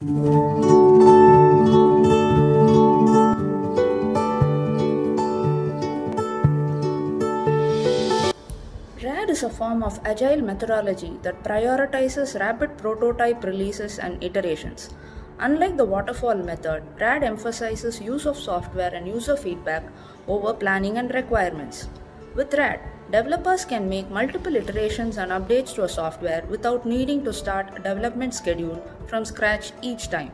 RAD is a form of agile methodology that prioritizes rapid prototype releases and iterations. Unlike the waterfall method, RAD emphasizes use of software and user feedback over planning and requirements. With RAD, developers can make multiple iterations and updates to a software without needing to start a development schedule from scratch each time.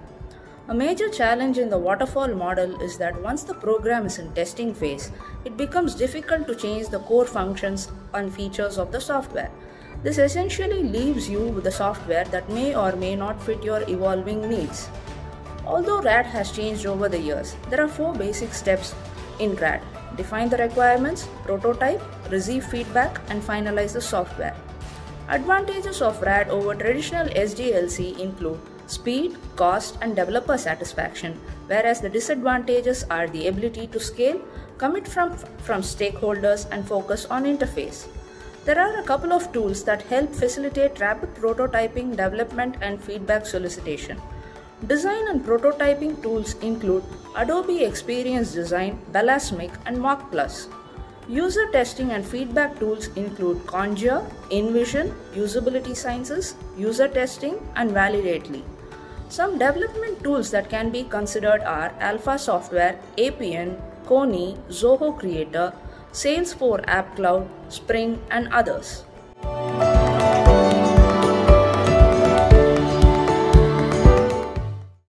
A major challenge in the waterfall model is that once the program is in testing phase, it becomes difficult to change the core functions and features of the software. This essentially leaves you with a software that may or may not fit your evolving needs. Although RAD has changed over the years, there are four basic steps in RAD: define the requirements, prototype, receive feedback, and finalize the software. Advantages of RAD over traditional SDLC include speed, cost, and developer satisfaction, whereas the disadvantages are the ability to scale, commit from stakeholders, and focus on interface. There are a couple of tools that help facilitate rapid prototyping, development, and feedback solicitation. Design and prototyping tools include Adobe Experience Design, Balsamiq, and Mockplus. User testing and feedback tools include Conjure, InVision, Usability Sciences, User Testing, and Validately. Some development tools that can be considered are Alpha Software, APN, Kony, Zoho Creator, Salesforce App Cloud, Spring, and others.